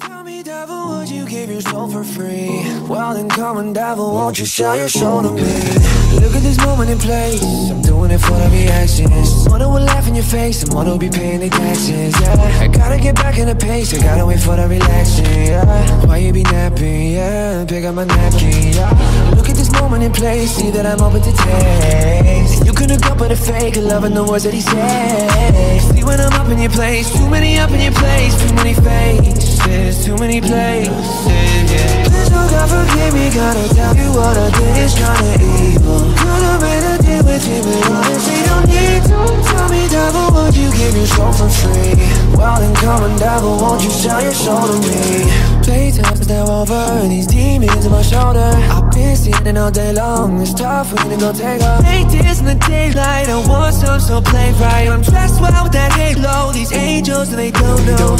Tell me, devil, would you give your soul for free? Well then come on, devil, won't you show your soul to me? Look at this moment in place, I'm doing it for the reactions. One who will laugh in your face, and one who'll be paying the taxes, yeah. I gotta get back in the pace, I gotta wait for the relaxing, yeah. Why you be napping, yeah, pick up my napkin, yeah. Look at this moment in place, see that I'm open to taste. And you couldn't go but a fake, loving the words that he says. See when I'm up in your place, too many up in your place, too many faces, too many places, yeah. Please, oh God, forgive me, gotta tell you what I did is kinda evil. Could've made a deal with you, but honestly don't need to. Tell me, devil, would you give your soul for free? Well then come on, devil, won't you sell your soul to me? Playtime's now over, these demons on my shoulder. I've been sitting all day long, it's tough, we need to go take off. Make this in the daylight, I want some, so play right. I'm dressed well with that halo, these angels, and they don't know.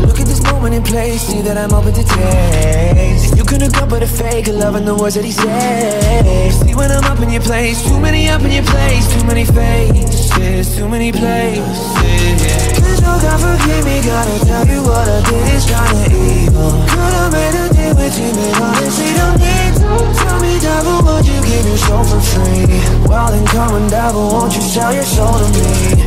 Look at this moment in place, see that I'm open to taste. And you couldn't go but a fake, loving the words that he says. See when I'm up in your place, too many up in your place, too many faces, too many places. Please, oh God, forgive me, gotta tell you what I did is kinda evil. Could've made a deal with you, but honestly don't need to. Tell me, devil, would you give your soul for free? Well then come on, devil, won't you sell your soul to me?